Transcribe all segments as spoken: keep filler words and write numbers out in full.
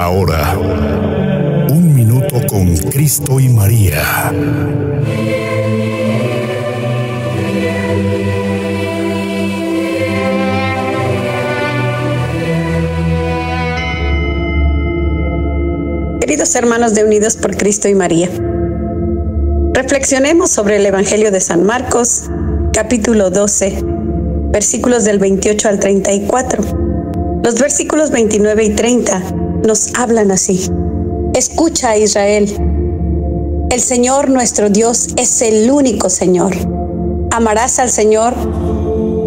Ahora, un minuto con Cristo y María. Queridos hermanos de Unidos por Cristo y María, reflexionemos sobre el Evangelio de San Marcos, capítulo doce, versículos del veintiocho al treinta y cuatro. Los versículos veintinueve y treinta nos hablan así. Escucha, Israel, el Señor nuestro Dios es el único Señor. Amarás al Señor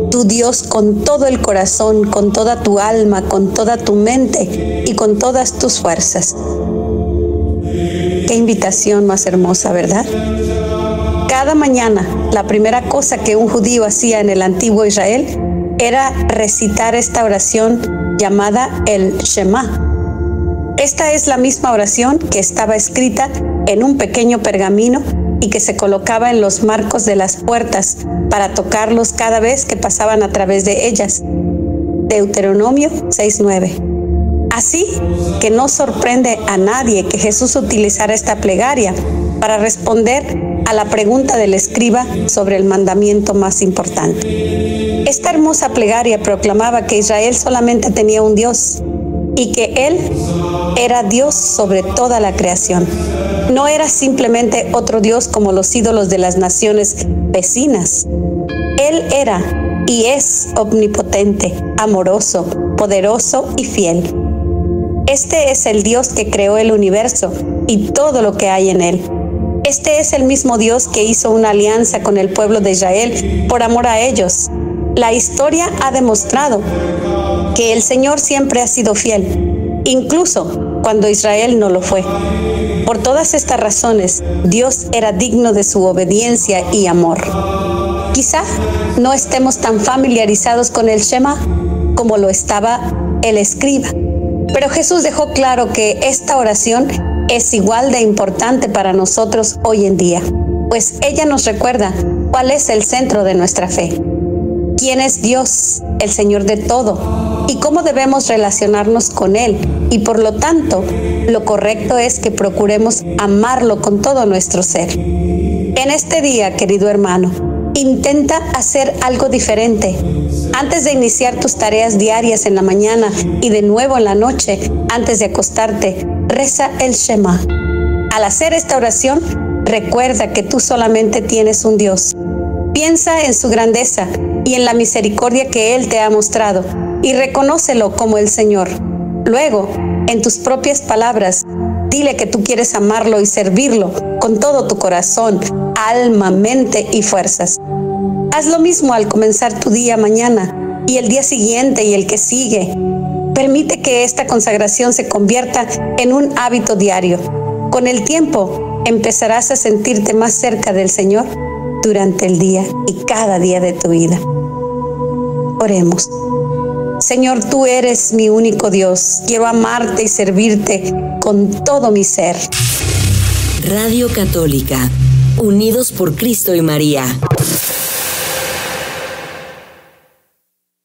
tu Dios con todo el corazón, con toda tu alma, con toda tu mente y con todas tus fuerzas. Qué invitación más hermosa, ¿verdad? Cada mañana, la primera cosa que un judío hacía en el antiguo Israel era recitar esta oración llamada el Shema. Esta es la misma oración que estaba escrita en un pequeño pergamino y que se colocaba en los marcos de las puertas para tocarlos cada vez que pasaban a través de ellas. Deuteronomio seis nueve. Así que no sorprende a nadie que Jesús utilizara esta plegaria para responder a la pregunta del escriba sobre el mandamiento más importante. Esta hermosa plegaria proclamaba que Israel solamente tenía un Dios y que Él era Dios sobre toda la creación. No era simplemente otro Dios como los ídolos de las naciones vecinas. Él era y es omnipotente, amoroso, poderoso y fiel. Este es el Dios que creó el universo y todo lo que hay en él. Este es el mismo Dios que hizo una alianza con el pueblo de Israel por amor a ellos. La historia ha demostrado que el Señor siempre ha sido fiel, incluso cuando Israel no lo fue. Por todas estas razones, Dios era digno de su obediencia y amor. Quizá no estemos tan familiarizados con el Shema como lo estaba el escriba. Pero Jesús dejó claro que esta oración es igual de importante para nosotros hoy en día, pues ella nos recuerda cuál es el centro de nuestra fe, quién es Dios, el Señor de todo, y cómo debemos relacionarnos con Él, y por lo tanto, lo correcto es que procuremos amarlo con todo nuestro ser. En este día, querido hermano, intenta hacer algo diferente. Antes de iniciar tus tareas diarias en la mañana y de nuevo en la noche, antes de acostarte, reza el Shema. Al hacer esta oración, recuerda que tú solamente tienes un Dios. Piensa en su grandeza y en la misericordia que Él te ha mostrado y reconócelo como el Señor. Luego, en tus propias palabras, dile que tú quieres amarlo y servirlo con todo tu corazón, alma, mente y fuerzas. Haz lo mismo al comenzar tu día mañana y el día siguiente y el que sigue. Permite que esta consagración se convierta en un hábito diario. Con el tiempo empezarás a sentirte más cerca del Señor durante el día y cada día de tu vida. Oremos. Señor, tú eres mi único Dios. Quiero amarte y servirte con todo mi ser. Radio Católica, Unidos por Cristo y María.